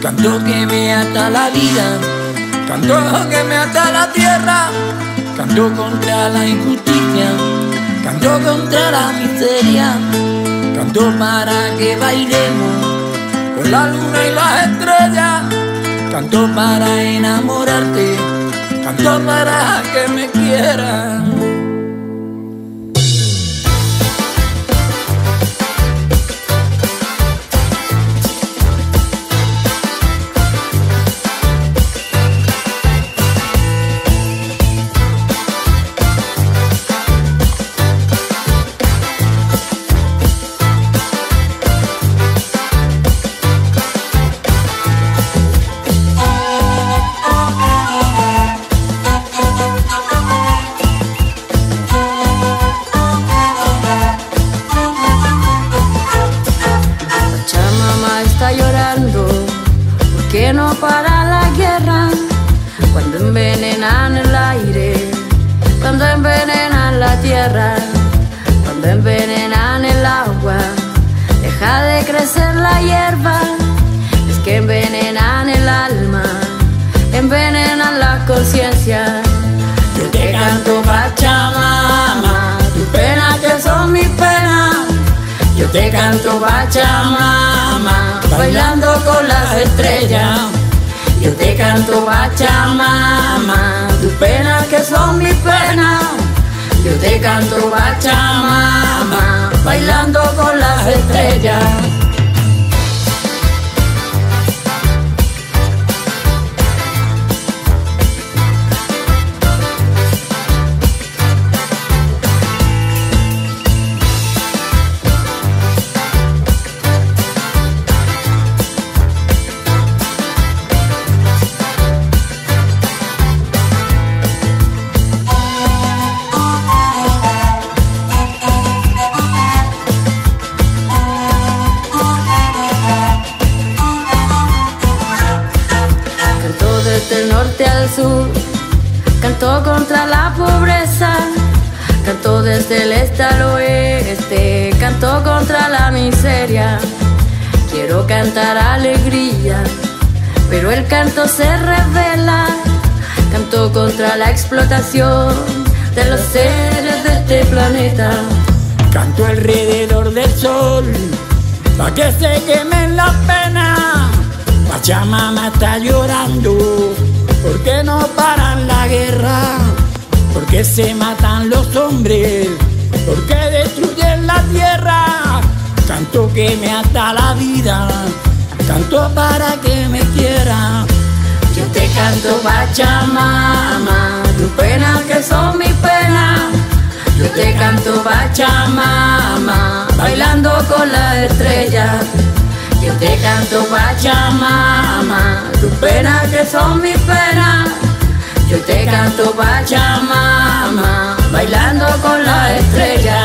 Tanto que me ata la vida, tanto que me ata la tierra, tanto contra la injusticia, tanto contra la miseria, tanto para que bailemos con la luna y las estrellas, tanto para enamorarte, tanto para que me quieras. Que no para la guerra, cuando envenenan el aire, cuando envenenan la tierra, cuando envenenan el agua, deja de crecer la hierba. Es que envenenan el alma, envenenan la conciencia. Yo te canto Pachamama, tus penas que son mis penas. Yo te canto Pachamama, bailando con las estrellas. Yo te canto Pachamama, tus penas que son mis penas. Yo te canto Pachamama, bailando con las estrellas. Del norte al sur, canto contra la pobreza, canto desde el este al oeste, canto contra la miseria. Quiero cantar alegría, pero el canto se revela. Canto contra la explotación de los seres de este planeta. Canto alrededor del sol, pa' que se quemen las penas. Pachamama está llorando, porque no paran la guerra, porque se matan los hombres, porque destruyen la tierra. Tanto que me ata la vida, tanto para que me quiera. Yo te canto Pachamama, tus penas que son mis penas. Yo te canto Pachamama, bailando con la estrella. Yo te canto Pachamama, tus penas que son mis penas. Yo te canto Pachamama, bailando con las estrellas.